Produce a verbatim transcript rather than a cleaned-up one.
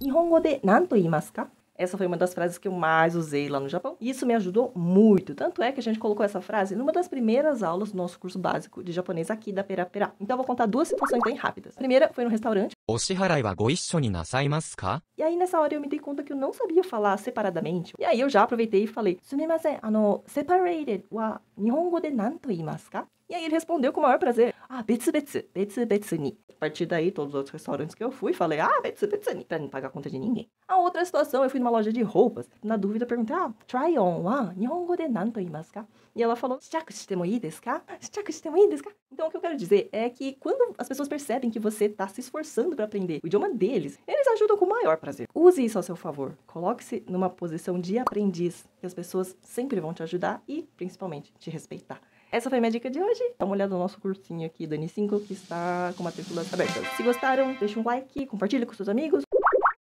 Nihongo de nanto imasu ka? Essa foi uma das frases que eu mais usei lá no Japão. E isso me ajudou muito. Tanto é que a gente colocou essa frase numa das primeiras aulas do nosso curso básico de japonês aqui da Pêrapêra. Então eu vou contar duas situações bem rápidas. A primeira foi no restaurante. O shiharai wa goissho ni nasaimasu ka? E aí nessa hora eu me dei conta que eu não sabia falar separadamente. E aí eu já aproveitei e falei: Sumimasen, ano, separated wa nihongo de nanto imasu ka? E aí ele respondeu com o maior prazer: ah, betsu betsu, betsu betsu ni. A partir daí, todos os outros restaurantes que eu fui, falei: ah, betsu betsu ni, pra não pagar a conta de ninguém. A outra situação, eu fui numa loja de roupas. Na dúvida, eu perguntei: ah, try on wa nihongo de nanto imasu ka? E ela falou: shichaku shite mo ii desu ka? Shichaku shite mo ii desu ka? Então, o que eu quero dizer é que quando as pessoas percebem que você tá se esforçando pra aprender o idioma deles, eles ajudam com o maior prazer. Use isso ao seu favor. Coloque-se numa posição de aprendiz, que as pessoas sempre vão te ajudar e, principalmente, te respeitar. Essa foi a minha dica de hoje. Dá uma olhada no nosso cursinho aqui do N cinco, que está com matrículas abertas. Se gostaram, deixa um like, compartilha com seus amigos.